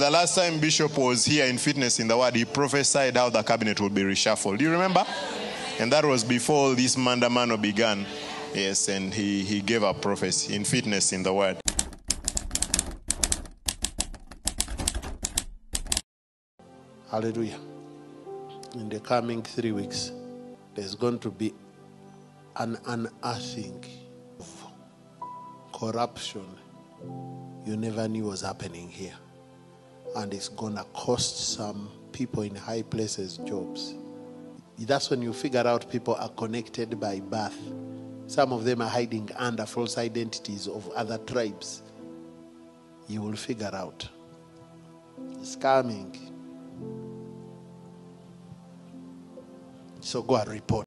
the last time Bishop was here in Fitness in the Word, he prophesied how the cabinet would be reshuffled. Do you remember? And that was before this Mandamano began. Yes, and he gave a prophecy in Fitness in the Word. Hallelujah. In the coming 3 weeks, there's going to be an unearthing of corruption you never knew was happening here. And it's going to cost some people in high places jobs. That's when you figure out people are connected by birth. Some of them are hiding under false identities of other tribes. You will figure out. It's coming. So go and report.